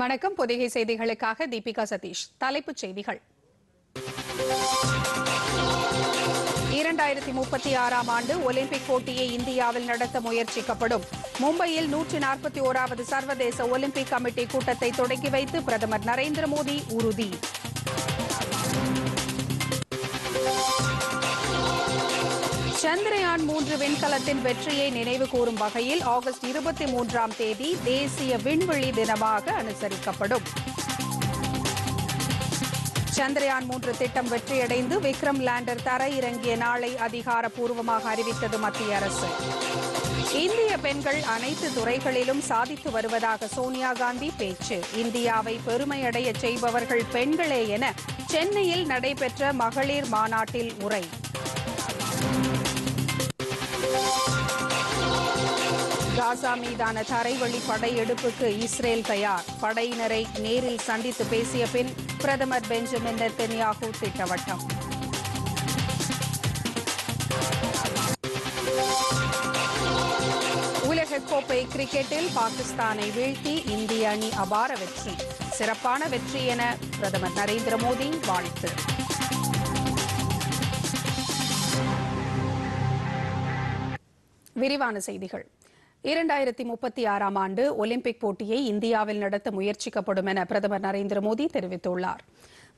வணக்கம். பொதிகை செய்திகளுக்காக தீபிகா சதீஷ். தலைப்புச் செய்திகள். 2036 ஆண்டு ஒலிம்பிக் போட்டியை இந்தியாவில் நடத்த முயற்சிக்கப்படும். மும்பையில் 141வது சர்வதேச ஒலிம்பிக் கமிட்டி கூட்டத்தை தொடங்கி வைத்து பிரதமர் நரேந்திர மோடி உறுதி. சந்திரயான் 3 விண்கலத்தின் வெற்றியை நினைவு கூறும் வகையில் ஆகஸ்ட் 23ஆம் தேதி தேசிய விண்வெளி தினமாக அனுசரிக்கப்படும். சந்திரயான் 3 திட்டம் வெற்றியடைந்து விக்ரம் லேண்டர் தரையிறங்கிய நாளை அதிகாரப்பூர்வமாக அறிவித்தது மத்திய அரசு. இந்திய பெண்கள் அனைத்து துறைகளிலும் சாதித்து வருவதாக சோனியா காந்தி பேச்சு. இந்தியாவை பெருமையடைய செய்பவர்கள் பெண்களே என சென்னையில் நடைபெற்ற மகளிர் மாநாட்டில் உரை. காசா மீதான தரைவழி படையெடுப்புக்கு இஸ்ரேல் தயார். படையினரை நேரில் சந்தித்து பேசிய பின் பிரதமர் பெஞ்சமின் நெத்தன்யாகு திட்டவட்டம். உலகக்கோப்பை கிரிக்கெட்டில் பாகிஸ்தானை வீழ்த்தி இந்திய அணி அபார வெற்றி. சிறப்பான வெற்றி என பிரதமர் நரேந்திர மோடி வாழ்த்து. விரிவான செய்திகள். 2036 ஆண்டு ஒலிம்பிக் போட்டியை இந்தியாவில் நடத்த முயற்சிக்கப்படும் என பிரதமர் நரேந்திர மோடி தெரிவித்துள்ளார்.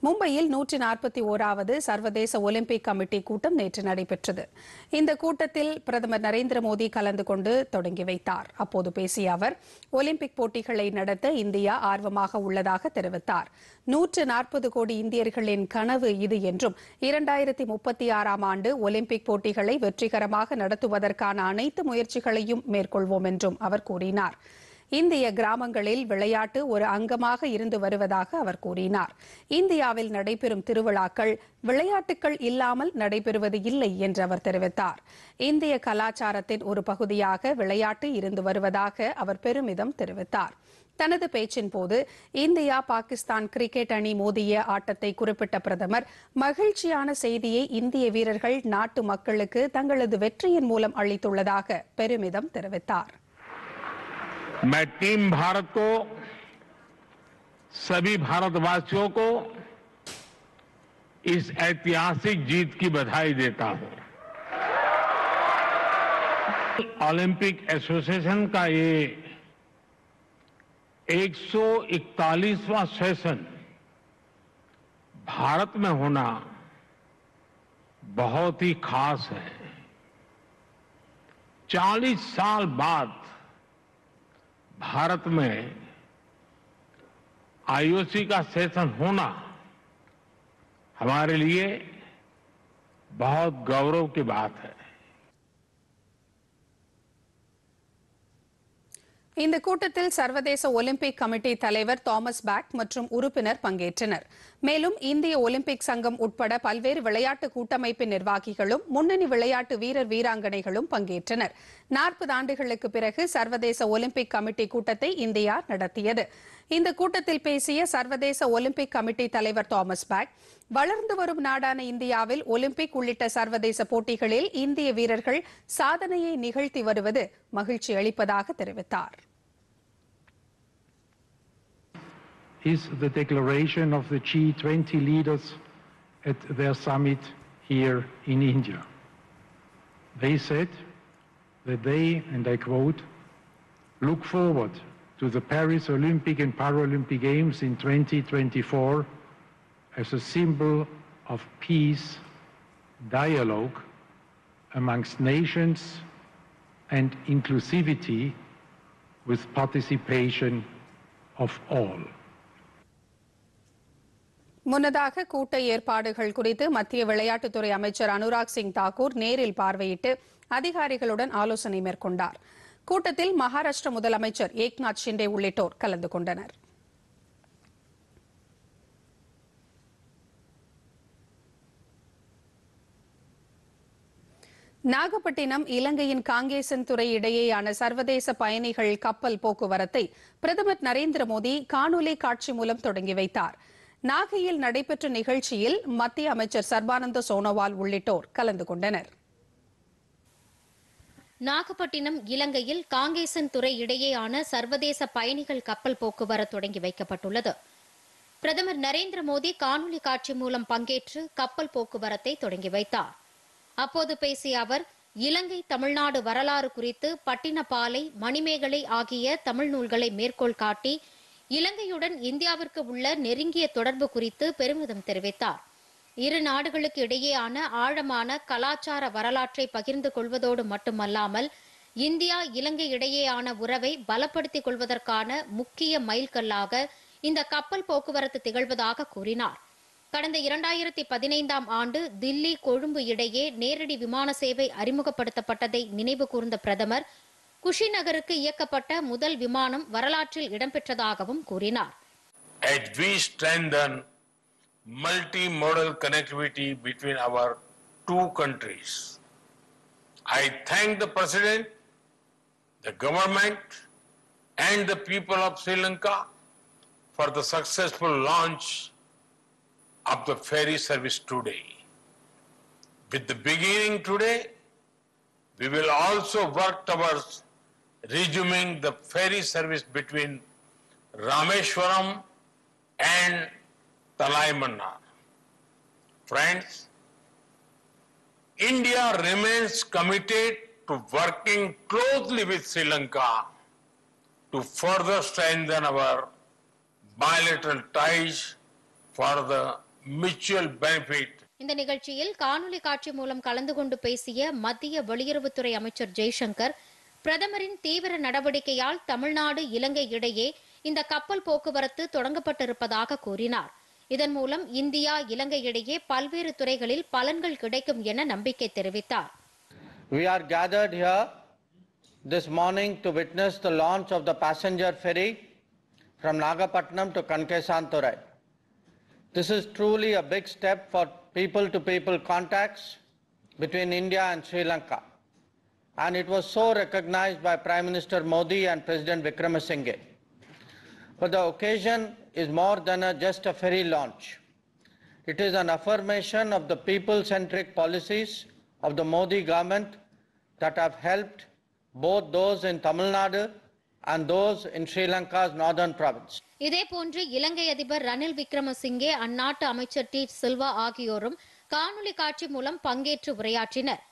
மும்பையில் 141வது சர்வதேச ஒலிம்பிக் கமிட்டி கூட்டம் நேற்று நடைபெற்றது. இந்த கூட்டத்தில் பிரதமர் நரேந்திர மோடி கலந்து கொண்டு தொடங்கி வைத்தார். அப்போது பேசிய அவர், ஒலிம்பிக் போட்டிகளை நடத்த இந்தியா ஆர்வமாக உள்ளதாக தெரிவித்தார். 140 கோடி இந்தியர்களின் கனவு இது என்றும் 2036 ஆண்டு ஒலிம்பிக் போட்டிகளை வெற்றிகரமாக நடத்துவதற்கான அனைத்து முயற்சிகளையும் மேற்கொள்வோம் என்றும் அவர் கூறினார். இந்திய கிராமங்களில் விளையாட்டு ஒரு அங்கமாக இருந்து வருவதாக அவர் கூறினார். இந்தியாவில் நடைபெறும் திருவிழாக்கள் விளையாட்டுகள் இல்லாமல் நடைபெறுவது இல்லை என்று அவர் தெரிவித்தார். இந்திய கலாச்சாரத்தின் ஒரு பகுதியாக விளையாட்டு இருந்து வருவதாக அவர் பெருமிதம் தெரிவித்தார். தனது பேச்சின் போது இந்தியா பாகிஸ்தான் கிரிக்கெட் அணி மோதிய ஆட்டத்தை குறிப்பிட்ட பிரதமர், மகிழ்ச்சியான செய்தியை இந்திய வீரர்கள் நாட்டு மக்களுக்கு தங்களது வெற்றியின் மூலம் அளித்துள்ளதாக பெருமிதம் தெரிவித்தார். मैं टीम भारत को, सभी भारतवासियों को इस ऐतिहासिक जीत की बधाई देता हूं। ओलंपिक एसोसिएशन का ये 141वां सेशन भारत में होना बहुत ही खास है। 40 साल बाद भारत में आईओसी का सेशन होना हमारे लिए बहुत गौरव की बात है. இந்த கூட்டத்தில் சர்வதேச ஒலிம்பிக் கமிட்டி தலைவர் தாமஸ் பேக் மற்றும் உறுப்பினர் பங்கேற்றனர். மேலும் இந்திய ஒலிம்பிக் சங்கம் உட்பட பல்வேறு விளையாட்டு கூட்டமைப்பின் நிர்வாகிகளும் முன்னணி விளையாட்டு வீரர் வீராங்கனைகளும் பங்கேற்றனர். 40 ஆண்டுகளுக்கு பிறகு சர்வதேச ஒலிம்பிக் கமிட்டி கூட்டத்தை இந்தியா நடத்தியது. இந்த கூட்டத்தில் பேசிய சர்வதேச ஒலிம்பிக் கமிட்டி தலைவர் தாமஸ் பேக், வளர்ந்து வரும் நாடான இந்தியாவில் ஒலிம்பிக் உள்ளிட்ட சர்வதேச போட்டிகளில் இந்திய வீரர்கள் சாதனையை நிகழ்த்தி வருவது மகிழ்ச்சி அளிப்பதாக தெரிவித்தார். Is the declaration of the G20 leaders at their summit here in India. They said that they, and I quote, look forward to the Paris Olympic and Paralympic Games in 2024 as a symbol of peace, dialogue amongst nations and inclusivity with participation of all. முன்னதாக கூட்ட ஏற்பாடுகள் குறித்து மத்திய விளையாட்டுத்துறை அமைச்சர் அனுராக் சிங் தாக்கூர் நேரில் பார்வையிட்டு அதிகாரிகளுடன் ஆலோசனை மேற்கொண்டார். கூட்டத்தில் மகாராஷ்டிர முதலமைச்சர் ஏக்நாத் ஷிண்டே உள்ளிட்டோர் கலந்து கொண்டனர். நாகப்பட்டினம் இலங்கையின் காங்கேசன் துறை இடையேயான சர்வதேச பயணிகள் கப்பல் போக்குவரத்தை பிரதமர் நரேந்திர மோடி காணொலி காட்சி மூலம் தொடங்கி வைத்தார். நாகையில் நடைபெற்ற நிகழ்ச்சியில் மத்திய அமைச்சர் சர்பானந்த சோனோவால் உள்ளிட்டோர் கலந்து கொண்டனர். நாகப்பட்டினம் இலங்கையில் காங்கேசன் துறை இடையேயான சர்வதேச பயணிகள் கப்பல் போக்குவரத்து தொடங்கி வைக்கப்பட்டுள்ளது. பிரதமர் நரேந்திர மோடி காணொலி காட்சி மூலம் பங்கேற்று கப்பல் போக்குவரத்தை தொடங்கி வைத்தார். அப்போது பேசிய அவர், இலங்கை தமிழ்நாடு வரலாறு குறித்து பட்டினப்பாலை, மணிமேகலை ஆகிய தமிழ் நூல்களை மேற்கோள் காட்டி இலங்கையுடன் இந்தியாவிற்கு உள்ள நெருங்கிய தொடர்பு குறித்து பெருமிதம் தெரிவித்தார். இரு நாடுகளுக்கு இடையேயான ஆழமான கலாச்சார வரலாற்றை பகிர்ந்து கொள்வதோடு மட்டுமல்லாமல் இந்தியா இலங்கை இடையேயான உறவை பலப்படுத்திக் கொள்வதற்கான முக்கிய மைல்கல்லாக இந்த கப்பல் போக்குவரத்து திகழ்வதாக கூறினார். கடந்த 2015ஆம் ஆண்டு தில்லி கொழும்பு இடையே நேரடி விமான சேவை அறிமுகப்படுத்தப்பட்டதை நினைவு கூர்ந்த பிரதமர், குஷிநகருக்கு இயக்கப்பட்ட முதல் விமானம் வரலாற்றில் இடம்பெற்றதாகவும் கூறினார். Multi-modal connectivity between our two countries. I thank the President, the government and the people of Sri Lanka for the successful launch of the ferry service today. With the beginning today, we will also work towards resuming the ferry service between Rameshwaram and Friends, India remains committed to working closely with Sri Lanka to further strengthen our bilateral ties for the mutual benefit. இந்த நிகழ்ச்சியில் காணொலி காட்சி மூலம் கலந்து கொண்டு பேசிய மத்திய வெளியுறவுத்துறை அமைச்சர் ஜெய்சங்கர், பிரதமரின் தீவிர நடவடிக்கையால் தமிழ்நாடு இலங்கை இடையே இந்த கப்பல் போக்குவரத்து தொடங்கப்பட்டிருப்பதாக கூறினார். இதன் மூலம் இந்தியா இலங்கை இடையே பல்வேறு துறைகளில் பலன்கள் கிடைக்கும் என நம்பிக்கை தெரிவித்தார். We are gathered here this morning to witness the launch of the passenger ferry from Nagapattinam to Kankesanturai. This is truly a big step for people-to-people contacts between India and Sri Lanka, and it was so recognized by Prime Minister Modi and President Vikramasinghe. But the occasion is more than just a ferry launch. It is an affirmation of the people-centric policies of the Modi government that have helped both those in Tamil Nadu and those in Sri Lanka's northern province. இதேபோன்று இலங்கை அதிபர் ரணில் விக்ரமசிங்கே, அந்நாட்டு அமைச்சர் D Silva ஆகியோரும் காணொலி காட்சி மூலம் பங்கேற்று உரையாற்றினர்.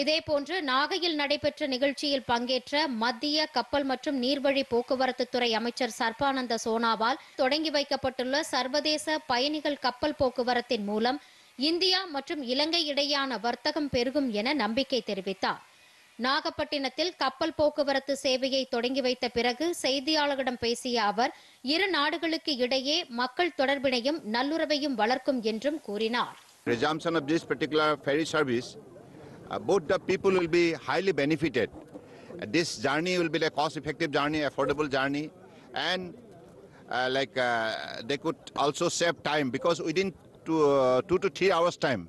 இதேபோன்று நாகையில் நடைபெற்ற நிகழ்ச்சியில் பங்கேற்ற மத்திய கப்பல் மற்றும் நீர்வழி போக்குவரத்து துறை அமைச்சர் சர்பானந்த சோனாவால் தொடங்கி வைக்கப்பட்டுள்ள சர்வதேச பயணிகள் கப்பல் போக்குவரத்தின் மூலம் இந்தியா மற்றும் இலங்கை இடையேயான வர்த்தகம் பெருகும் என நம்பிக்கை தெரிவித்தார். நாகப்பட்டினத்தில் கப்பல் போக்குவரத்து சேவையை தொடங்கி வைத்த பிறகு செய்தியாளர்களிடம் பேசிய அவர், இரு நாடுகளுக்கு இடையே மக்கள் தொடர்பினையும் நல்லுறவையும் வளர்க்கும் என்றும் கூறினார். Both the people will be highly benefited. This journey will be a cost-effective journey, affordable journey, and they could also save time, because within 2 to 3 hours time,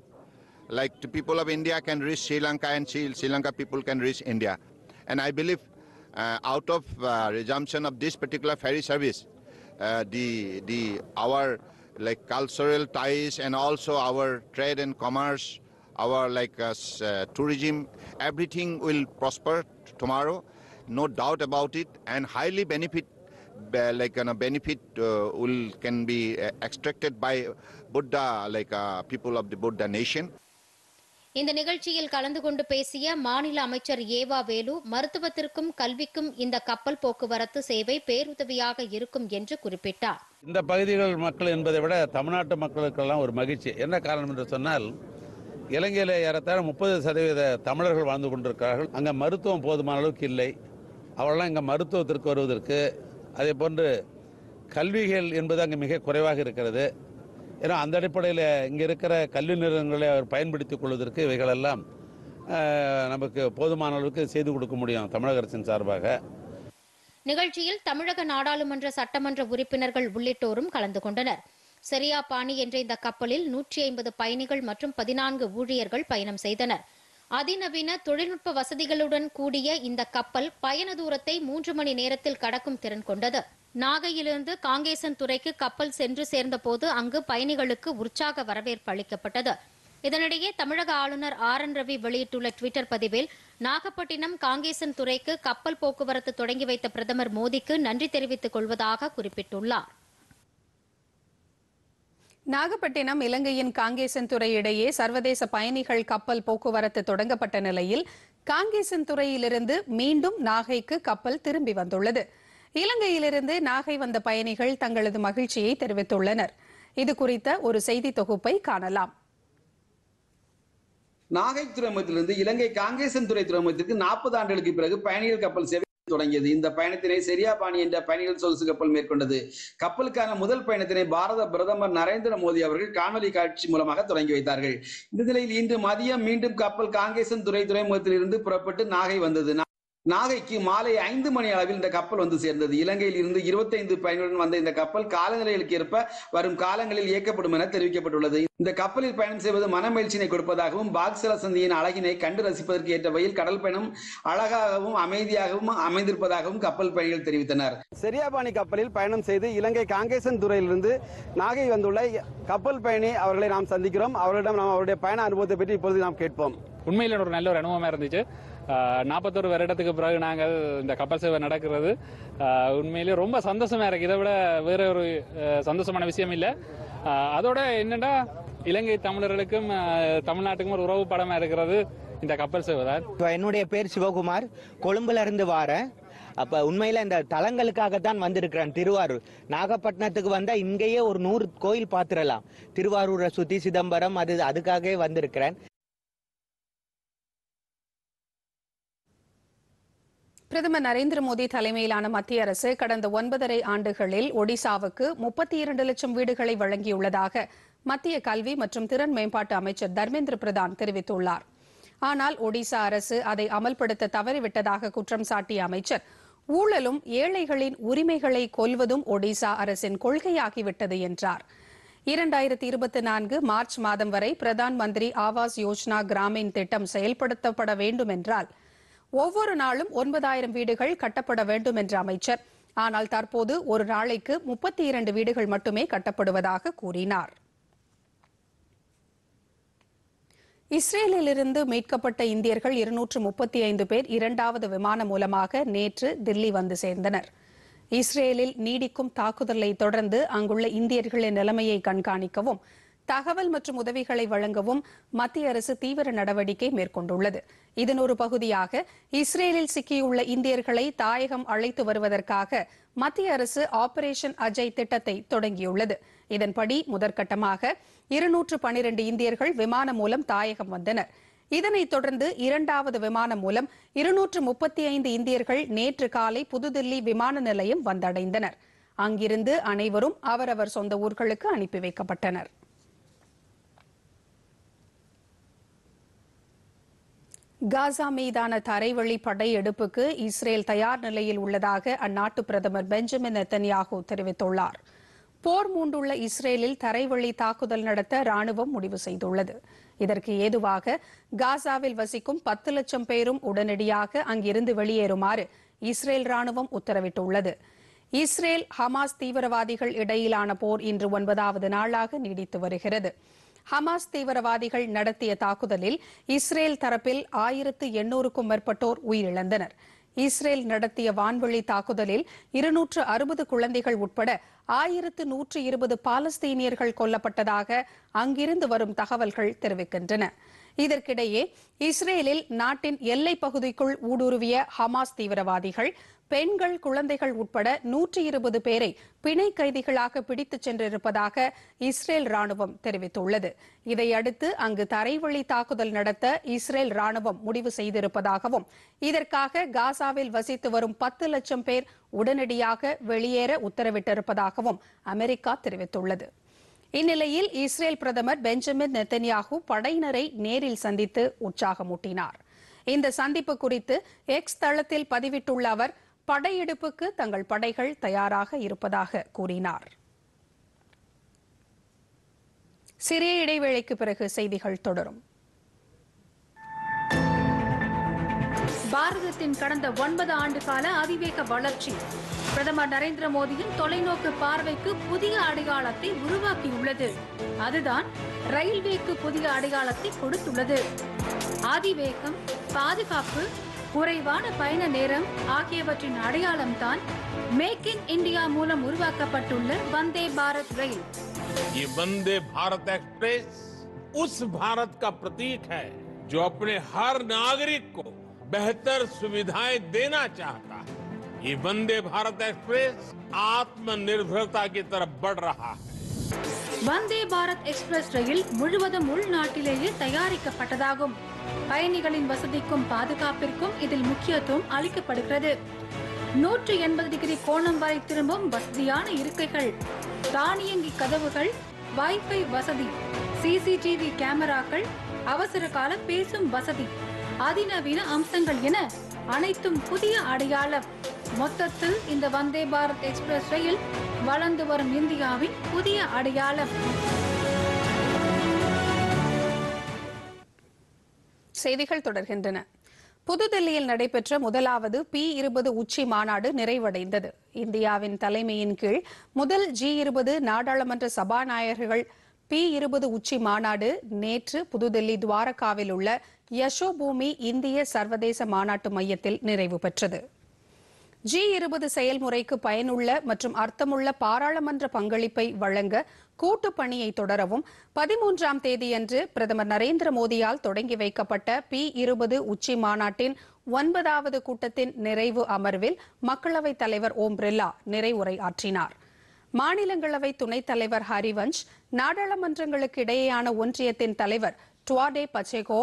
the people of India can reach Sri Lanka and Sri Lanka people can reach India. And I believe out of resumption of this particular ferry service, our cultural ties and also our trade and commerce, our tourism, everything will prosper tomorrow, no doubt about it, and highly benefit can be extracted by Buddha people of the Buddha nation. இந்த நிகழ்ச்சியில் கலந்து கொண்டு பேசிய மாநில அமைச்சர் ஏவா வேலு, மருத்துவத்திற்கும் கல்விக்கும் இந்த கப்பல் போக்குவரத்து சேவை பேருதவியாக இருக்கும் என்று குறிப்பிட்டார். இந்த பகுதிகள் மக்கள் என்பதை விட தமிழ்நாட்டு மக்களுக்கெல்லாம் ஒரு மகிழ்ச்சி. என்ன காரணம் என்று சொன்னால், இலங்கையில் ஏறத்தாழ 30% தமிழர்கள் வாழ்ந்து கொண்டிருக்கிறார்கள். அங்கே மருத்துவம் போதுமான அளவுக்கு இல்லை. அவர்களெல்லாம் இங்கே மருத்துவத்திற்கு வருவதற்கு, அதே போன்று கல்விகள் என்பது அங்கே மிக குறைவாக இருக்கிறது. ஏன்னா அந்த அடிப்படையில் இங்கே இருக்கிற கல்வி நிறுவனங்களை அவர் பயன்படுத்திக் கொள்வதற்கு இவைகளெல்லாம் நமக்கு போதுமான அளவுக்கு செய்து கொடுக்க முடியும் தமிழக அரசின் சார்பாக. நிகழ்ச்சியில் தமிழக நாடாளுமன்ற சட்டமன்ற உறுப்பினர்கள் உள்ளிட்டோரும் கலந்து கொண்டனர். செரியா பாணி என்ற இந்த கப்பலில் 150 பயணிகள் மற்றும் 14 ஊழியர்கள் பயணம் செய்தனர். அதிநவீன தொழில்நுட்ப வசதிகளுடன் கூடிய இந்த கப்பல் பயண தூரத்தை 3 மணி நேரத்தில் கடக்கும் திறன் கொண்டது. நாகையிலிருந்து காங்கேசன் துறைக்கு கப்பல் சென்று சேர்ந்த போது அங்கு பயணிகளுக்கு உற்சாக வரவேற்பு அளிக்கப்பட்டது. இதனிடையே தமிழக ஆளுநர் ஆர்.என். ரவி வெளியிட்டுள்ள ட்விட்டர் பதிவில் நாகப்பட்டினம் காங்கேசன் துறைக்கு கப்பல் போக்குவரத்து தொடங்கி வைத்த பிரதமர் மோடிக்கு நன்றி தெரிவித்துக் கொள்வதாக குறிப்பிட்டுள்ளார். நாகப்பட்டினம் இலங்கையின் காங்கேசன் துறை இடையே சர்வதேச பயணிகள் கப்பல் போக்குவரத்து தொடங்கப்பட்ட நிலையில் காங்கேசன் துறையிலிருந்து மீண்டும் நாகைக்கு கப்பல் திரும்பி வந்துள்ளது. இலங்கையிலிருந்து நாகை வந்த பயணிகள் தங்களது மகிழ்ச்சியை தெரிவித்துள்ளனர். இது குறித்த ஒரு செய்தி தொகுப்பை காணலாம். நாகை துறைமுகத்திலிருந்து இலங்கை காங்கேசன் துறை துறைமுகத்திற்கு 40 ஆண்டுகளுக்கு பிறகு பயணிகள் கப்பல் சேவை தொடங்கியது. இந்த பயணத்தினை செரியாபாணி என்ற பயணிகள் சொகுசு கப்பல் மேற்கொண்டது. கப்பலுக்கான முதல் பயணத்தினை பாரத பிரதமர் நரேந்திர மோடி அவர்கள் காணொலி காட்சி மூலமாக தொடங்கி வைத்தார்கள். இந்த நிலையில் இன்று மதியம் மீண்டும் கப்பல் காங்கேசன் துறை துறைமுகத்திலிருந்து புறப்பட்டு நாகை வந்தது. நாகைக்கு மாலை 5 மணி அளவில் இந்த கப்பல் வந்து சேர்ந்தது. இலங்கையில் இருந்து 25 பயணிகளுடன் வந்த இந்த கப்பல் காலநிலைகளுக்கு ஏற்ப வரும் காலங்களில் இயக்கப்படும் என தெரிவிக்கப்பட்டுள்ளது. இந்த கப்பலில் பயணம் செய்வது மனமகிழ்ச்சியினை கொடுப்பதாகவும் பாக்ஸல சந்தியின் அழகினை கண்டு ரசிப்பதற்கு ஏற்ற வகையில் கடல் பயணம் அழகாகவும் அமைதியாகவும் அமைந்திருப்பதாகவும் கப்பல் பயணிகள் தெரிவித்தனர். செரியாபாணி கப்பலில் பயணம் செய்து இலங்கை காங்கேசன் துறையிலிருந்து நாகை வந்துள்ள கப்பல் பயணி அவர்களை நாம் சந்திக்கிறோம். அவர்களிடம் நாம் அவருடைய பயண அனுபவத்தை பற்றி இப்பொழுது நாம் கேட்போம். உண்மையில ஒரு நல்ல ஒரு அனுபவமா இருந்துச்சு. 41 வருடத்துக்கு பிறகு நாங்கள் இந்த கப்பல் சேவை நடக்கிறது உண்மையிலே ரொம்ப சந்தோஷமா இருக்கு. இதை விட வேற ஒரு சந்தோஷமான விஷயம் இல்லை. அதோட என்னன்னா இலங்கை தமிழர்களுக்கும் தமிழ்நாட்டுக்கும் ஒரு உறவு படமா இருக்கிறது இந்த கப்பல் சேவை தான். என்னுடைய பேர் சிவகுமார், கொழும்புல இருந்து வாரேன். அப்போ உண்மையில் இந்த தலங்களுக்காகத்தான் வந்திருக்கிறேன். திருவாரூர் நாகப்பட்டினத்துக்கு வந்தால் இங்கேயே ஒரு 100 கோயில் பார்த்துடலாம். திருவாரூரை சுற்றி சிதம்பரம் அதுக்காகவே வந்திருக்கிறேன். பிரதமர் நரேந்திர மோடி தலைமையிலான மத்திய அரசு கடந்த 9.5 ஆண்டுகளில் ஒடிசாவுக்கு 32 லட்சம் வீடுகளை வழங்கியுள்ளதாக மத்திய கல்வி மற்றும் திறன் மேம்பாட்டு அமைச்சர் தர்மேந்திர பிரதான் தெரிவித்துள்ளார். ஆனால் ஒடிசா அரசு அதை அமல்படுத்த தவறிவிட்டதாக குற்றம் சாட்டிய அமைச்சர், ஊழலும் ஏழைகளின் உரிமைகளை கொல்வதும் ஒடிசா அரசின் கொள்கையாகிவிட்டது என்றார். 2024 மார்ச் மாதம் வரை பிரதான் மந்திரி ஆவாஸ் யோஜனா கிராமீன் திட்டம் செயல்படுத்தப்பட வேண்டும் என்றால் ஒவ்வொரு நாளும் 9,000 வீடுகள் கட்டப்பட வேண்டும் என்ற அமைச்சர், ஆனால் தற்போது ஒரு நாளைக்கு 32 வீடுகள் மட்டுமே கட்டப்படுவதாக கூறினார். இஸ்ரேலிலிருந்து மீட்கப்பட்ட இந்தியர்கள் 235 பேர் 2வது விமானம் மூலமாக நேற்று தில்லி வந்து சேர்ந்தனர். இஸ்ரேலில் நீடிக்கும் தாக்குதலை தொடர்ந்து அங்குள்ள இந்தியர்களின் நிலைமையை கண்காணிக்கவும் தகவல் மற்றும் உதவிகளை வழங்கவும் மத்திய அரசு தீவிர நடவடிக்கை மேற்கொண்டுள்ளது. இதன் ஒரு பகுதியாக இஸ்ரேலில் சிக்கியுள்ள இந்தியர்களை தாயகம் அழைத்து வருவதற்காக மத்திய அரசு ஆபரேஷன் அஜய் திட்டத்தை தொடங்கியுள்ளது. இதன்படி முதற்கட்டமாக 212 இந்தியர்கள் விமானம் மூலம் தாயகம் வந்தனர். இதனைத் தொடர்ந்து 2வது விமானம் மூலம் 235 இந்தியர்கள் நேற்று காலை புதுதில்லி விமான நிலையம் வந்தடைந்தனர். அங்கிருந்து அனைவரும் அவரவர் சொந்த ஊர்களுக்கு அனுப்பி வைக்கப்பட்டனர். காசா மீதான தரைவழி படையெடுப்புக்கு இஸ்ரேல் தயார் நிலையில் உள்ளதாக அந்நாட்டு பிரதமர் பெஞ்சமின் நெத்தன்யாகு தெரிவித்துள்ளார். போர் மூண்டுள்ள இஸ்ரேலில் தரைவழி தாக்குதல் நடத்த ராணுவம் முடிவு செய்துள்ளது. இதற்கு ஏதுவாக காசாவில் வசிக்கும் 10 லட்சம் பேரும் உடனடியாக அங்கிருந்து வெளியேறுமாறு இஸ்ரேல் ராணுவம் உத்தரவிட்டுள்ளது. இஸ்ரேல் ஹமாஸ் தீவிரவாதிகள் இடையிலான போர் இன்று 9வது நாளாக நீடித்து வருகிறது. ஹமாஸ் தீவிரவாதிகள் நடத்திய தாக்குதலில் இஸ்ரேல் தரப்பில் 1800க்கும் மேற்பட்டோர் உயிரிழந்தனர். இஸ்ரேல் நடத்திய வான்வழி தாக்குதலில் 260 குழந்தைகள் உட்பட 1120 பாலஸ்தீனியர்கள் கொல்லப்பட்டதாக அங்கிருந்து வரும் தகவல்கள் தெரிவிக்கின்றன. இதற்கிடையே இஸ்ரேலில் நாட்டின் எல்லைப் பகுதிக்குள் ஊடுருவிய ஹமாஸ் தீவிரவாதிகள் பெண்கள், குழந்தைகள் உட்பட 120 பேரை பிணை கைதிகளாக பிடித்துச் சென்றிருப்பதாக இஸ்ரேல் ராணுவம் தெரிவித்துள்ளது. இதையடுத்து அங்கு தரைவழி தாக்குதல் நடத்த இஸ்ரேல் ராணுவம் முடிவு செய்திருப்பதாகவும் இதற்காக காசாவில் வசித்து வரும் 10 லட்சம் பேர் உடனடியாக வெளியேற உத்தரவிட்டிருப்பதாகவும் அமெரிக்கா தெரிவித்துள்ளது. இந்நிலையில் இஸ்ரேல் பிரதமர் பெஞ்சமின் நெத்தன்யாகு படையினரை நேரில் சந்தித்து உற்சாகமூட்டினார். இந்த சந்திப்பு குறித்து எக்ஸ் தளத்தில் பதிவிட்டுள்ள அவர், படையெடுப்புக்கு தங்கள் படைகள் தயாராக இருப்பதாக கூறினார். சிறிய இடைவேளைக்கு பிறகு செய்திகள் தொடரும். பாரதத்தின் கடந்த 9 ஆண்டு கால அதிவேக வளர்ச்சி பிரதமர் நரேந்திர மோடியின் தொலைநோக்கு பார்வைக்கு புதிய அடையாளத்தை உருவாக்கியுள்ளது. அதுதான் ரயில்வேக்கு புதிய அடையாளத்தை கொடுத்துள்ளது. அதிவேகம், பாதுகாப்பு, குறைவான பயண நேரம் ஆகியவற்றின் அடையாளம்தான் மேக் இன் இந்தியா மூலம் உருவாக்கப்பட்டுள்ள வந்தே பாரத் ரயில். ये वंदे भारत एक्सप्रेस उस भारत का प्रतीक है जो अपने हर नागरिक को बेहतर सुविधाएं देना चाहता है. ये वंदे भारत एक्सप्रेस आत्मनिर्भरता की तरफ बढ़ रहा है. வந்தே பாரத் எக்ஸ்பிரஸ் ரயில் முழுவதும் உள்நாட்டிலேயே தயாரிக்கப்பட்டதாகும். பயணிகளின் வசதிக்கும் பாதுகாப்பிற்கும் இதில் முக்கியத்துவம் அளிக்கப்படுகிறது. 180 டிகிரி கோணம் வரை திரும்பும் வசதியான இருக்கைகள், தானியங்கி கதவுகள், வைஃபை வசதி, சிசிடிவி கேமராக்கள், அவசர கால பேசும் வசதி, அதிநவீன அம்சங்கள் என அனைத்தும் புதிய அடையாளம். மொத்தத்தில் இந்த வந்தே பாரத் எக்ஸ்பிரஸ் ரயில் வளர்ந்து வரும் இந்தியாவின் புதிய அடையாளம். செய்திகள் தொடர்கின்றன. புதுதில்லியில் நடைபெற்ற முதலாவது P20 உச்சி மாநாடு நிறைவடைந்தது. இந்தியாவின் தலைமையின் கீழ் முதல் G20 நாடாளுமன்ற சபாநாயகர்கள் P20 உச்சி மாநாடு நேற்று புதுதில்லி துவாரகாவில் உள்ள யசோபூமி இந்திய சர்வதேச மாநாட்டு மையத்தில் நிறைவு பெற்றது. G20 செயல்முறைக்கு பயனுள்ள மற்றும் அர்த்தமுள்ள பாராளுமன்ற பங்களிப்பை வழங்க கூட்டு பணியை தொடரவும் 13ஆம் தேதியன்று பிரதமர் நரேந்திர மோடியால் தொடங்கி வைக்கப்பட்ட P20 உச்சி மாநாட்டின் 9வது கூட்டத்தின் நிறைவு அமர்வில் மக்களவைத் தலைவர் ஓம் பிர்லா நிறைவுரை ஆற்றினார். மாநிலங்களவை துணைத் தலைவர் ஹரிவன்ஷ், நாடாளுமன்றங்களுக்கு இடையேயான ஒன்றியத்தின் தலைவர் டுவாடே பச்சேகோ,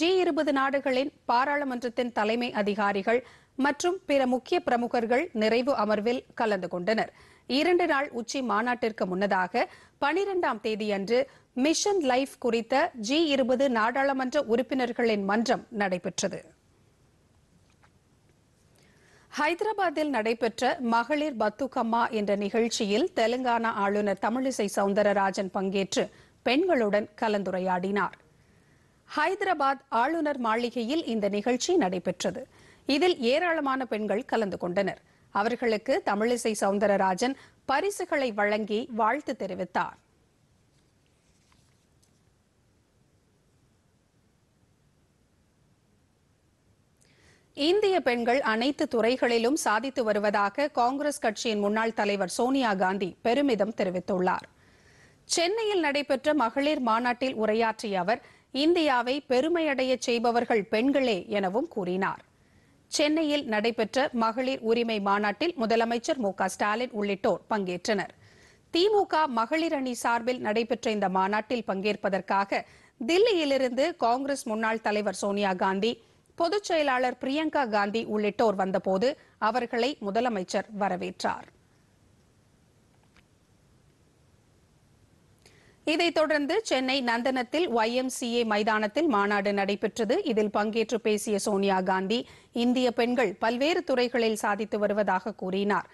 G20 நாடுகளின் பாராளுமன்றத்தின் தலைமை அதிகாரிகள் மற்றும் பிற முக்கிய பிரமுகர்கள் நிறைவு அமர்வில் கலந்து கொண்டனர். 2 நாள் உச்சி மாநாட்டிற்கு முன்னதாக 12ஆம் தேதியன்று மிஷன் லைஃப் குறித்த G20 நாடாளுமன்ற உறுப்பினர்களின் மன்றம் நடைபெற்றது. ஹைதராபாத்தில் நடைபெற்ற மகளிர் பத்துக்கம்மா என்ற நிகழ்ச்சியில் தெலுங்கானா ஆளுநர் தமிழிசை சவுந்தரராஜன் பங்கேற்று பெண்களுடன் கலந்துரையாடினார். ஹைதராபாத் ஆளுநர் மாளிகையில் இந்த நிகழ்ச்சி நடைபெற்றது. இதில் ஏராளமான பெண்கள் கலந்து கொண்டனர். அவர்களுக்கு தமிழிசை சவுந்தரராஜன் பரிசுகளை வழங்கி வாழ்த்து தெரிவித்தார். இந்திய பெண்கள் அனைத்து துறைகளிலும் சாதித்து வருவதாக காங்கிரஸ் கட்சியின் முன்னாள் தலைவர் சோனியா காந்தி பெருமிதம் தெரிவித்துள்ளார். சென்னையில் நடைபெற்ற மகளிர் மாநாட்டில் உரையாற்றிய அவர், இந்தியாவை பெருமையடைய செய்பவர்கள் பெண்களே எனவும் கூறினார். சென்னையில் நடைபெற்ற மகளிர் உரிமை மாநாட்டில் முதலமைச்சர் மு.க. ஸ்டாலின் உள்ளிட்டோர் பங்கேற்றனர். திமுக மகளிர் அணி சார்பில் நடைபெற்ற இந்த மாநாட்டில் பங்கேற்பதற்காக தில்லியிலிருந்து காங்கிரஸ் முன்னாள் தலைவர் சோனியா காந்தி, பொதுச் செயலாளர் பிரியங்கா காந்தி உள்ளிட்டோர் வந்தபோது அவர்களை முதலமைச்சர் வரவேற்றார். இதைத் தொடர்ந்து சென்னை நந்தனத்தில் YMCA மைதானத்தில் மாநாடு நடைபெற்றது. இதில் பங்கேற்று பேசிய சோனியா காந்தி, இந்திய பெண்கள் பல்வேறு துறைகளில் சாதித்து வருவதாக கூறினார்.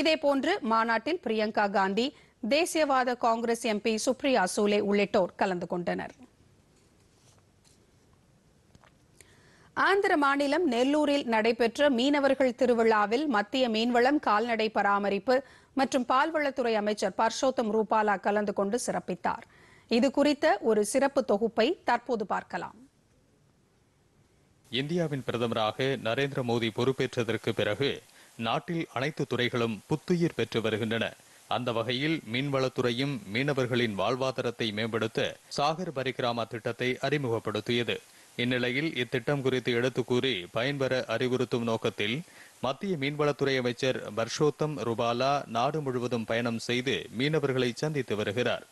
இதேபோன்று மாநாட்டில் பிரியங்கா காந்தி, தேசியவாத காங்கிரஸ் MP சுப்ரியா சூலே உள்ளிட்டோர் கலந்து கொண்டனர். ஆந்திர மாநிலம் நெல்லூரில் நடைபெற்ற மீனவர்கள் திருவிழாவில் மத்திய மீன்வளம், கால்நடை பராமரிப்பு மற்றும் பால்வளத்துறை அமைச்சர் பர்ஷோத்தம் ரூபாலா கலந்து கொண்டு சிறப்பித்தார். இது குறித்த ஒரு சிறப்பு தொகுப்பை தற்போது பார்க்கலாம். இந்தியாவின் பிரதமராக நரேந்திர மோடி பொறுப்பேற்றதற்கு பிறகு நாட்டில் அனைத்து துறைகளும் புத்துயிர் பெற்று வருகின்றன. அந்த வகையில் மீன்வளத்துறையும் மீனவர்களின் வாழ்வாதாரத்தை மேம்படுத்த சாகர் பரிகிராமா திட்டத்தை அறிமுகப்படுத்தியது. இந்நிலையில் இத்திட்டம் குறித்து எடுத்து கூறி பயன்பெற அறிவுறுத்தும் நோக்கத்தில் மத்திய மீன்வளத்துறை அமைச்சர் பர்ஷோத்தம் ரூபாலா நாடு முழுவதும் பயணம் செய்து மீனவர்களை சந்தித்து வருகிறார்.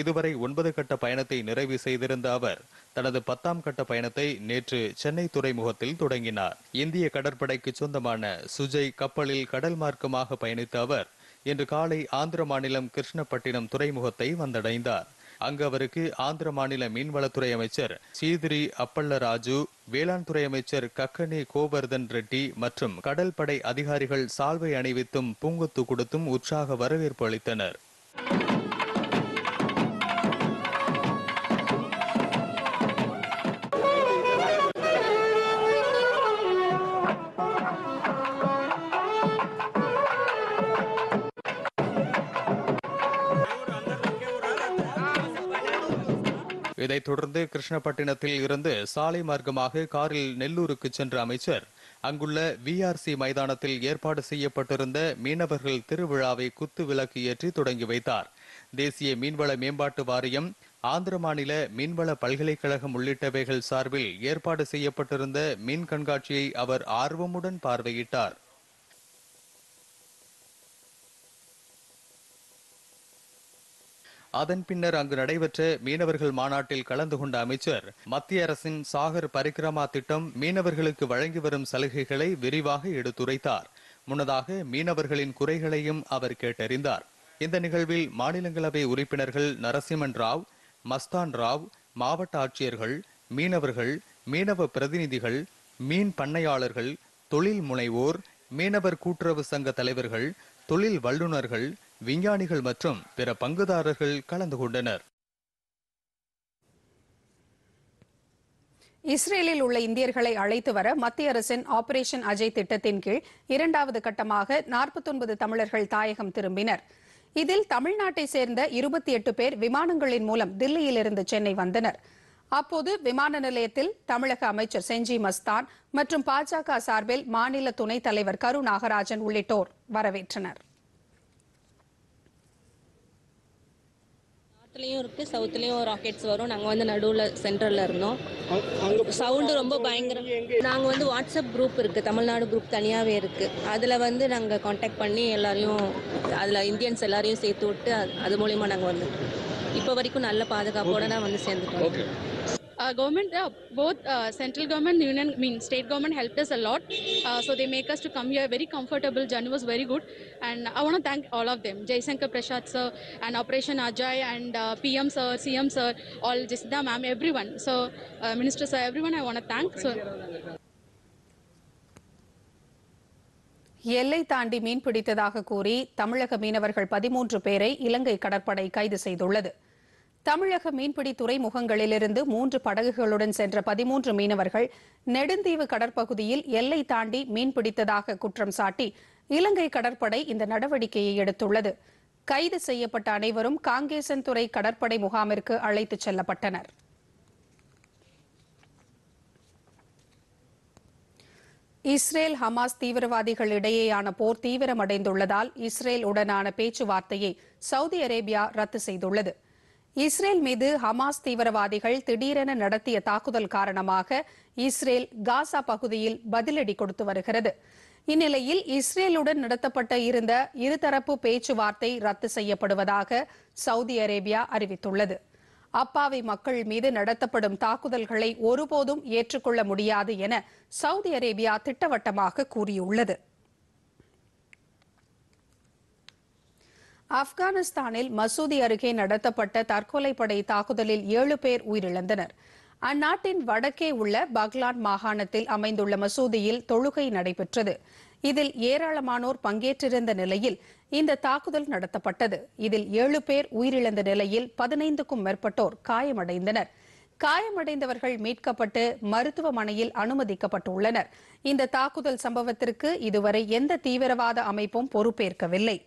இதுவரை 9 கட்ட பயணத்தை நிறைவு செய்திருந்த அவர் தனது 10ஆம் கட்ட பயணத்தை நேற்று சென்னை துறைமுகத்தில் தொடங்கினார். இந்திய கடற்படைக்கு சொந்தமான சுஜய் கப்பலில் கடல் மார்க்கமாக பயணித்த அவர் இன்று காலை ஆந்திர மாநிலம் கிருஷ்ணப்பட்டினம் துறைமுகத்தை வந்தடைந்தார். அங்கு அவருக்கு ஆந்திர மாநில மீன்வளத்துறை அமைச்சர் சீதிரி அப்பல்லராஜு, வேளாண் துறை அமைச்சர் கக்கனி கோவர்தன் ரெட்டி மற்றும் கடல் படை அதிகாரிகள் சால்வை அணிவித்தும் பூங்கொத்து கொடுத்தும் உற்சாக வரவேற்பு அளித்தனர். இதைத் தொடர்ந்து கிருஷ்ணப்பட்டினத்தில் இருந்து சாலை மார்க்கமாக காரில் நெல்லூருக்கு சென்ற அமைச்சர் அங்குள்ள விஆர்சி மைதானத்தில் ஏற்பாடு செய்யப்பட்டிருந்த மீனவர்கள் திருவிழாவை குத்து விளக்கு ஏற்றி தொடங்கி வைத்தார். தேசிய மீன்வள மேம்பாட்டு வாரியம், ஆந்திர மாநில மீன்வள பல்கலைக்கழகம் உள்ளிட்டவைகள் சார்பில் ஏற்பாடு செய்யப்பட்டிருந்த மீன் கண்காட்சியை அவர் ஆர்வமுடன் பார்வையிட்டார். அதன் பின்னர் அங்கு நடைபெற்ற மீனவர்கள் மாநாட்டில் கலந்து கொண்ட அமைச்சர் மத்திய அரசின் சாகர் பரிக்ரமா திட்டம் மீனவர்களுக்கு வழங்கி வரும் சலுகைகளை விரிவாக எடுத்துரைத்தார். முன்னதாக மீனவர்களின் குறைகளையும் அவர் கேட்டறிந்தார். இந்த நிகழ்வில் மாநிலங்களவை உறுப்பினர்கள் நரசிம்மன் ராவ், மஸ்தான் ராவ், மாவட்ட ஆட்சியர்கள், மீனவர்கள், மீனவ பிரதிநிதிகள், மீன் பண்ணையாளர்கள், தொழில் முனைவோர், மீனவர் கூட்டுறவு சங்க தலைவர்கள், தொழில் வல்லுநர்கள், விஞ்ஞானிகள் மற்றும் பிற பங்குதாரர்கள் கலந்து கொண்டனர். இஸ்ரேலில் உள்ள இந்தியர்களை அழைத்து வர மத்திய அரசின் ஆபரேஷன் அஜய் திட்டத்தின் கீழ் 2வது கட்டமாக 49 தமிழர்கள் தாயகம் திரும்பினர். இதில் தமிழ்நாட்டை சேர்ந்த 28 பேர் விமானங்களின் மூலம் தில்லியிலிருந்து சென்னை வந்தனர். அப்போது விமான நிலையத்தில் தமிழக அமைச்சர் செஞ்சி மஸ்தான் மற்றும் பாஜக சார்பில் மாநில துணைத் தலைவர் கரு நாகராஜன் உள்ளிட்டோர் வரவேற்றனர். நார்த்லயும் இருக்கு, சவுத்லயும் ராக்கெட்ஸ் வரும். நாங்க வந்து நடுவுல சென்ட்ரல்ல இருந்தோம். சவுண்டு ரொம்ப பயங்கரம். நாங்க வந்து வாட்ஸ்அப் குரூப் இருக்கு, தமிழ்நாடு குரூப் தனியாவே இருக்கு. அதுல வந்து நாங்க கான்டாக்ட் பண்ணி எல்லாரையும், அதுல இந்தியன்ஸ் எல்லாரையும் சேர்த்து விட்டு அது மூலமா நாங்க வந்து இப்போ வரைக்கும் நல்ல பாதுகாப்போட தான் வந்து சேர்ந்துட்டோம். Government, both central government, union, state government helped us a lot. So they make us to come here very comfortable. Journey was very good, and I want to thank all of them. Jai Shankar Prasad sir, and Operation Ajay, and PM sir, CM sir, all Jacinda ma'am, everyone. So Minister sir, everyone I want to thank. So. எல்லை தாண்டி மீன் பிடித்ததாக கூறி தமிழக மீனவர்கள் 13 பேரை இலங்கை கடற்படை கைது செய்துள்ளது. தமிழக மீன்பிடி துறைமுகங்களிலிருந்து 3 படகுகளுடன் சென்ற 13 மீனவர்கள் நெடுந்தீவு கடற்பகுதியில் எல்லை தாண்டி மீன்பிடித்ததாக குற்றம் சாட்டி இலங்கை கடற்படை இந்த நடவடிக்கையை எடுத்துள்ளது. கைது செய்யப்பட்ட அனைவரும் காங்கேசன்துறை கடற்படை முகாமிற்கு அழைத்துச் செல்லப்பட்டனர். இஸ்ரேல் ஹமாஸ் தீவிரவாதிகளிடையேயான போர் தீவிரமடைந்துள்ளதால் இஸ்ரேல் உடனான பேச்சுவார்த்தையை சவுதி அரேபியா ரத்து செய்துள்ளது. இஸ்ரேல் மீது ஹமாஸ் தீவிரவாதிகள் திடீரென நடத்திய தாக்குதல் காரணமாக இஸ்ரேல் காசா பகுதியில் பதிலடி கொடுத்து வருகிறது. இந்நிலையில் இஸ்ரேலுடன் நடத்தப்பட்ட இருதரப்பு பேச்சுவார்த்தை ரத்து செய்யப்படுவதாக சவுதி அரேபியா அறிவித்துள்ளது. அப்பாவி மக்கள் மீது நடத்தப்படும் தாக்குதல்களை ஒருபோதும் ஏற்றுக்கொள்ள முடியாது என சவுதி அரேபியா திட்டவட்டமாக கூறியுள்ளது. ஆப்கானிஸ்தானில் மசூதி அருகே நடத்தப்பட்ட தற்கொலைப்படை தாக்குதலில் 7 பேர் உயிரிழந்தனர். அந்நாட்டின் வடக்கே உள்ள பக்லான் மாகாணத்தில் அமைந்துள்ள மசூதியில் தொழுகை நடைபெற்றது. இதில் ஏராளமானோர் பங்கேற்றிருந்த நிலையில் இந்த தாக்குதல் நடத்தப்பட்டது. இதில் 7 பேர் உயிரிழந்த நிலையில் 15க்கும் மேற்பட்டோர் காயமடைந்தனர். காயமடைந்தவர்கள் மீட்கப்பட்டு மருத்துவமனையில் அனுமதிக்கப்பட்டுள்ளனர். இந்த தாக்குதல் சம்பவத்திற்கு இதுவரை எந்த தீவிரவாத அமைப்பும் பொறுப்பேற்கவில்லை.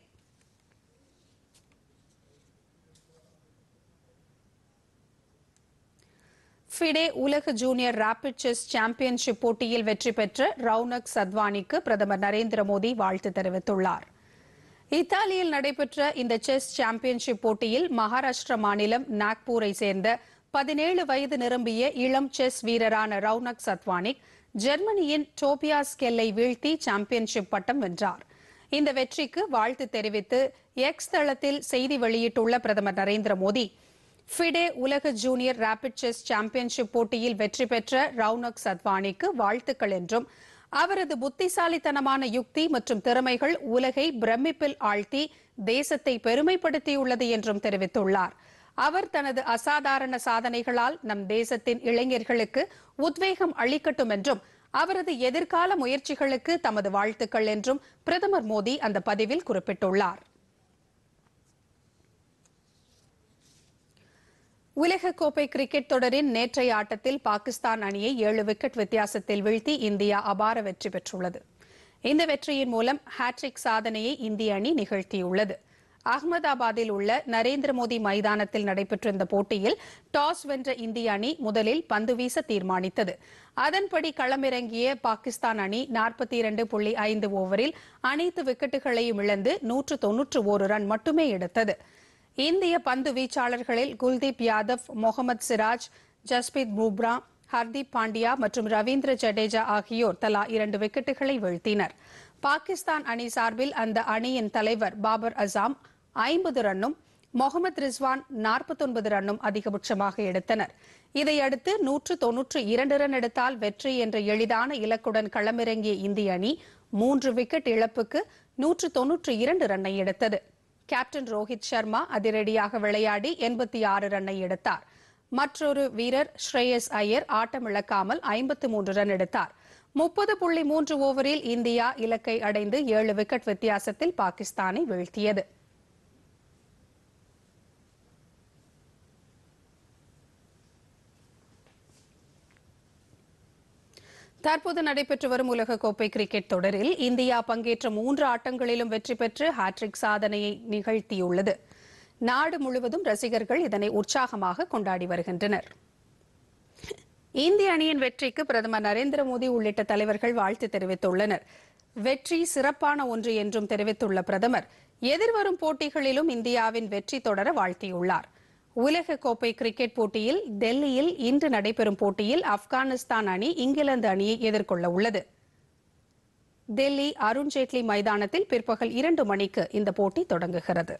ஃபிடே உலக ஜூனியர் ராபிட் செஸ் சாம்பியன்ஷிப் போட்டியில் வெற்றி பெற்ற ரவுனக் சத்வானிக்கு பிரதமர் நரேந்திர மோடி வாழ்த்து தெரிவித்துள்ளார். இத்தாலியில் நடைபெற்ற இந்த செஸ் சாம்பியன்ஷிப் போட்டியில் மகாராஷ்டிரா மாநிலம் நாக்பூரை சேர்ந்த 17 வயது நிரம்பிய இளம் செஸ் வீரரான ரவுனக் சத்வானிக் ஜெர்மனியின் டோபியாஸ் கெல்லை வீழ்த்தி சாம்பியன்ஷிப் பட்டம் வென்றார். இந்த வெற்றிக்கு வாழ்த்து தெரிவித்து எக்ஸ் தளத்தில் செய்தி வெளியிட்டுள்ள பிரதமர் நரேந்திர மோடி, ஃபிடே உலக ஜூனியர் ராபிட் செஸ் சாம்பியன்ஷிப் போட்டியில் வெற்றி பெற்ற ரவுனக் சத்வானிக்கு வாழ்த்துக்கள் என்றும், அவரது புத்திசாலித்தனமான யுக்தி மற்றும் திறமைகள் உலகை பிரமிப்பில் ஆழ்த்தி தேசத்தை பெருமைப்படுத்தியுள்ளது என்றும் தெரிவித்துள்ளார். அவர் தனது அசாதாரண சாதனைகளால் நம் தேசத்தின் இளைஞர்களுக்கு உத்வேகம் அளிக்கட்டும் என்றும், அவரது எதிர்கால முயற்சிகளுக்கு தமது வாழ்த்துக்கள் என்றும் பிரதமர் மோடி அந்த பதிவில் குறிப்பிட்டுள்ளார். உலகக்கோப்பை கிரிக்கெட் தொடரின் நேற்றைய ஆட்டத்தில் பாகிஸ்தான் அணியை 7 விக்கெட் வித்தியாசத்தில் வீழ்த்தி இந்தியா அபார வெற்றி பெற்றுள்ளது. இந்த வெற்றியின் மூலம் ஹாட்ரிக் சாதனையை இந்திய அணி நிகழ்த்தியுள்ளது. அகமதாபாத்தில் உள்ள நரேந்திர மோடி மைதானத்தில் நடைபெற்ற இந்த போட்டியில் டாஸ் வென்ற இந்திய அணி முதலில் பந்து வீச தீர்மானித்தது. அதன்படி களமிறங்கிய பாகிஸ்தான் அணி 42.5 ஓவரில் அனைத்து விக்கெட்டுகளையும் இழந்து 191 ரன் மட்டுமே எடுத்தது. இந்திய பந்து வீச்சாளர்களில் குல்தீப் யாதவ், முகமது சிராஜ், ஜஸ்பிரீத் பும்ரா, ஹர்திப் பாண்டியா மற்றும் ரவீந்திர ஜடேஜா ஆகியோர் தலா 2 விக்கெட்டுகளை வீழ்த்தினர். பாகிஸ்தான் அணி சார்பில் அந்த அணியின் தலைவர் பாபர் அசாம் 50 ரன்னும் முகமது ரிஸ்வான் 49 ரன்னும் அதிகபட்சமாக எடுத்தனர். இதையடுத்து 192 ரன் எடுத்தால் வெற்றி என்ற எளிதான இலக்குடன் களமிறங்கிய இந்திய அணி 3 விக்கெட் இழப்புக்கு 192 ரன்னை எடுத்தது. கேப்டன் ரோஹித் சர்மா அதிரடியாக விளையாடி 86 ரன்னை எடுத்தார். மற்றொரு வீரர் ஸ்ரேயஸ் ஐயர் ஆட்டமிழக்காமல் 53 ரன் எடுத்தார். 30.3 ஓவரில் இந்தியா இலக்கை அடைந்து 7 விக்கெட் வித்தியாசத்தில் பாகிஸ்தானை வீழ்த்தியது. தற்போது நடைபெற்று வரும் உலகக்கோப்பை கிரிக்கெட் தொடரில் இந்தியா பங்கேற்ற 3 ஆட்டங்களிலும் வெற்றி பெற்று ஹாட்ரிக் சாதனையை நிகழ்த்தியுள்ளது. நாடு முழுவதும் ரசிகர்கள் இதனை உற்சாகமாக கொண்டாடி வருகின்றனர். இந்திய அணியின் வெற்றிக்கு பிரதமர் நரேந்திர மோடி உள்ளிட்ட தலைவர்கள் வாழ்த்து தெரிவித்துள்ளனர். வெற்றி சிறப்பான ஒன்று என்றும் தெரிவித்துள்ள பிரதமர் எதிர்வரும் போட்டிகளிலும் இந்தியாவின் வெற்றி தொடர வாழ்த்தியுள்ளார். உலகக்கோப்பை கிரிக்கெட் போட்டியில் டெல்லியில் இன்று நடைபெறும் போட்டியில் ஆப்கானிஸ்தான் அணி இங்கிலாந்து அணியை எதிர்கொள்ள உள்ளது. டெல்லி அருண்ஜேட்லி மைதானத்தில் பிற்பகல் 2 மணிக்கு இந்த போட்டி தொடங்குகிறது.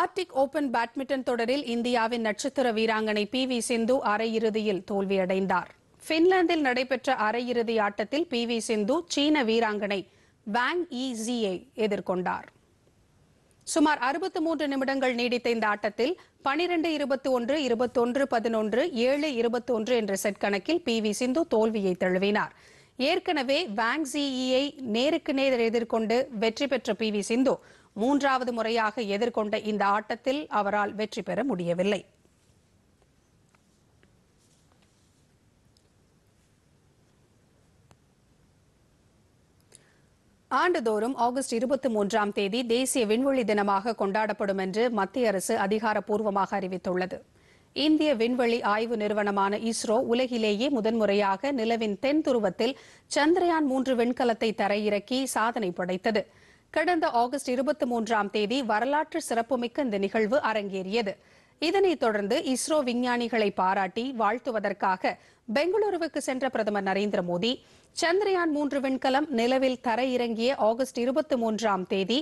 ஆர்டிக் ஓபன் பேட்மிண்டன் தொடரில் இந்தியாவின் நட்சத்திர வீராங்கனை PV சிந்து அரையிறுதியில் தோல்வியடைந்தார். பின்லாந்தில் நடைபெற்ற அரையிறுதி ஆட்டத்தில் PV சிந்து சீன வீராங்கனை வாங் ஈஸியை எதிர்கொண்டார். சுமார் 63 நிமிடங்கள் நீடித்த இந்த ஆட்டத்தில் 12-21, 21-11, 7-21 என்ற செட் கணக்கில் PV சிந்து தோல்வியை தழுவினார். ஏற்கனவே வாங் ஈஸியை நேருக்கு நேர் எதிர்கொண்டு வெற்றி பெற்ற PV சிந்து 3வது முறையாக எதிர்கொண்ட இந்த ஆட்டத்தில் அவரால் வெற்றி பெற முடியவில்லை. ஆண்டுதோறும் ஆகஸ்ட் 23ஆம் தேதி தேசிய விண்வெளி தினமாக கொண்டாடப்படும் என்று மத்திய அரசு அதிகாரப்பூர்வமாக அறிவித்துள்ளது. இந்திய விண்வெளி ஆய்வு நிறுவனமான இஸ்ரோ உலகிலேயே முதன்முறையாக நிலவின் தென் துருவத்தில் சந்திரயான் 3 விண்கலத்தை தரையிறக்கி சாதனை படைத்தது. கடந்த ஆகஸ்ட் 23ஆம் தேதி வரலாற்று சிறப்புமிக்க இந்த நிகழ்வு அரங்கேறியது. இதனைத் தொடர்ந்து இஸ்ரோ விஞ்ஞானிகளை பாராட்டி வாழ்த்துவதற்காக பெங்களூருவுக்கு சென்ற பிரதமர் நரேந்திர மோடி சந்திரயான் 3 விண்கலம் நிலவில் தரையிறங்கிய ஆகஸ்ட் 23ஆம் தேதி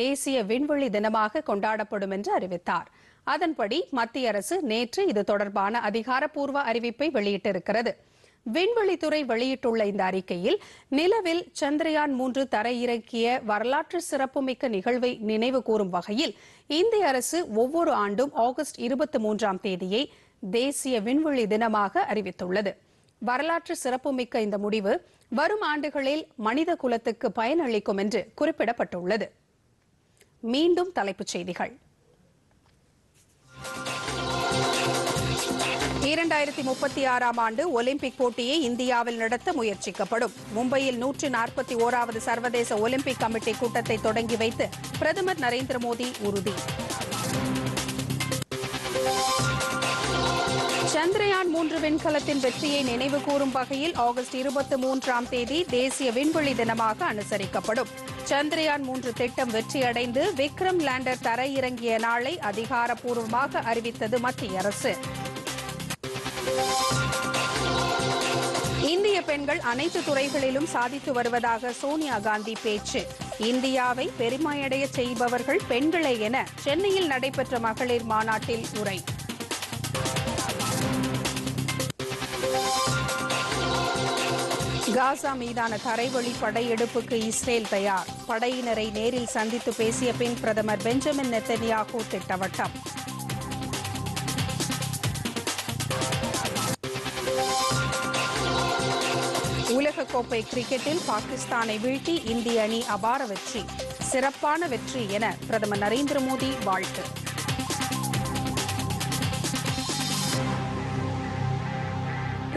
தேசிய விண்வெளி தினமாக கொண்டாடப்படும் என்று அறிவித்தார். அதன்படி மத்திய அரசு நேற்று இது தொடர்பான அதிகாரப்பூர்வ அறிவிப்பை வெளியிட்டிருக்கிறது. விண்வெளித்துறை வெளியிட்டுள்ள இந்த அறிக்கையில் நிலவில் சந்திரயான் 3 தரையிறக்கிய வரலாற்று சிறப்புமிக்க நிகழ்வை நினைவு கூறும் வகையில் இந்திய அரசு ஒவ்வொரு ஆண்டும் ஆகஸ்ட் 23ஆம் தேதியை தேசிய விண்வெளி தினமாக அறிவித்துள்ளது. வரலாற்று சிறப்புமிக்க இந்த முடிவு வரும் ஆண்டுகளில் மனித குலத்துக்கு பயனளிக்கும் என்று குறிப்பிடப்பட்டுள்ளது. மீண்டும் தலைப்புச் செய்திகள். 2036 ஆண்டு ஒலிம்பிக் போட்டியை இந்தியாவில் நடத்த முயற்சிக்கப்படும். மும்பையில் 141வது சர்வதேச ஒலிம்பிக் கமிட்டி கூட்டத்தை தொடங்கி வைத்து பிரதமர் நரேந்திர மோடி உறுதி. சந்திரயான் 3 விண்கலத்தின் வெற்றியை நினைவு கூறும் வகையில் ஆகஸ்ட் 23ஆம் தேதி தேசிய விண்வெளி தினமாக அனுசரிக்கப்படும். சந்திரயான் 3 திட்டம் வெற்றியடைந்து விக்ரம் லேண்டர் தரையிறங்கிய நாளை அதிகாரப்பூர்வமாக அறிவித்தது மத்திய அரசு. இந்திய பெண்கள் அனைத்து துறைகளிலும் சாதித்து வருவதாக சோனியா காந்தி பேச்சு. இந்தியாவை பெருமையடைய செய்பவர்கள் பெண்களே என சென்னையில் நடைபெற்ற மகளிர் மாநாட்டில் உரை. காசா மீதான தரைவழி படையெடுப்புக்கு இஸ்ரேல் தயார். படையினரை நேரில் சந்தித்து பேசிய பின் பிரதமர் பெஞ்சமின் நெத்தன்யாகு திட்டவட்டம். உலகக்கோப்பை கிரிக்கெட்டில் பாகிஸ்தானை வீழ்த்தி இந்திய அணி அபார வெற்றி. சிறப்பான வெற்றி என பிரதமர் நரேந்திர மோடி வாழ்த்து.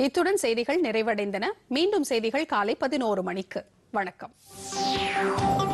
இத்துடன் செய்திகள் நிறைவடைந்தன. மீண்டும் செய்திகள் காலை 11 மணிக்கு. வணக்கம்.